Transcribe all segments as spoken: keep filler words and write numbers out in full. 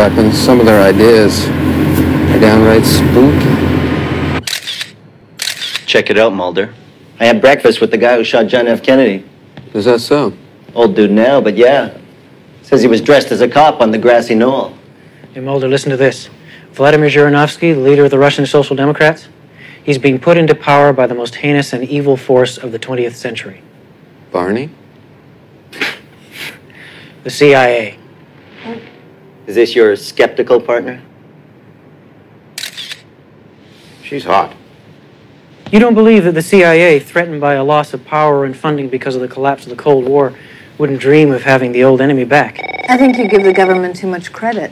weapons, some of their ideas are downright spooky. Check it out, Mulder. I had breakfast with the guy who shot John F. Kennedy. Is that so? Old dude now, but yeah. Says he was dressed as a cop on the grassy knoll. Hey, Mulder, listen to this. Vladimir Zhirinovsky, the leader of the Russian Social Democrats, he's being put into power by the most heinous and evil force of the twentieth century. Barney? The C I A. Is this your skeptical partner? She's hot. You don't believe that the C I A, threatened by a loss of power and funding because of the collapse of the Cold War, wouldn't dream of having the old enemy back? I think you give the government too much credit.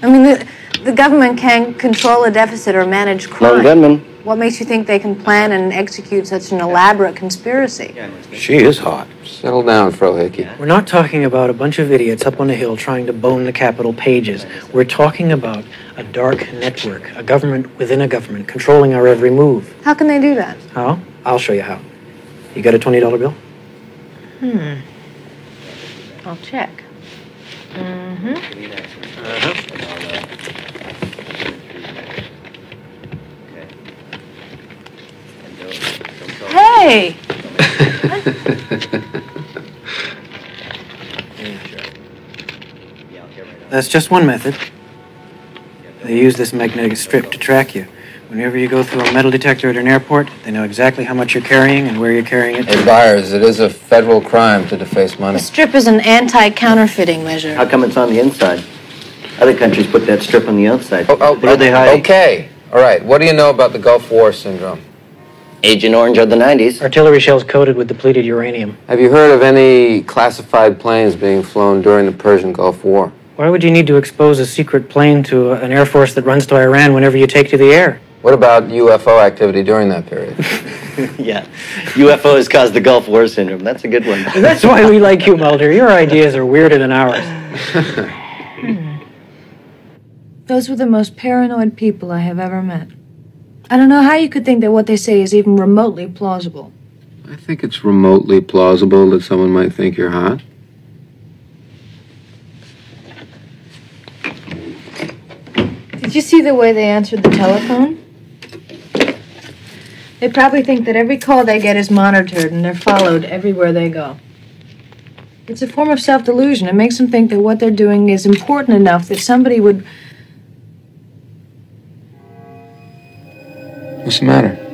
I mean, the, the government can control a deficit or manage crime. Gunmen. What makes you think they can plan and execute such an elaborate conspiracy? She is hot. Settle down, Frohicke. We're not talking about a bunch of idiots up on a hill trying to bone the Capitol pages. We're talking about a dark network, a government within a government, controlling our every move. How can they do that? How? I'll show you how. You got a twenty dollar bill? Hmm. I'll check. Mm-hmm. Uh-huh. Hey! That's just one method. They use this magnetic strip to track you. Whenever you go through a metal detector at an airport, they know exactly how much you're carrying and where you're carrying it. Hey, Byers, it is a federal crime to deface money. The strip is an anti-counterfeiting measure. How come it's on the inside? Other countries put that strip on the outside. Oh, oh, where oh, they hide? Okay. All right. What do you know about the Gulf War syndrome? Agent Orange of the nineties. Artillery shells coated with depleted uranium. Have you heard of any classified planes being flown during the Persian Gulf War? Why would you need to expose a secret plane to an air force that runs to Iran whenever you take to the air? What about U F O activity during that period? Yeah, U F Os caused the Gulf War syndrome. That's a good one. That's why we like you, Mulder. Your ideas are weirder than ours. hmm. Those were the most paranoid people I have ever met. I don't know how you could think that what they say is even remotely plausible. I think it's remotely plausible that someone might think you're hot. Did you see the way they answered the telephone? They probably think that every call they get is monitored and they're followed everywhere they go. It's a form of self-delusion. It makes them think that what they're doing is important enough that somebody would... What's the matter?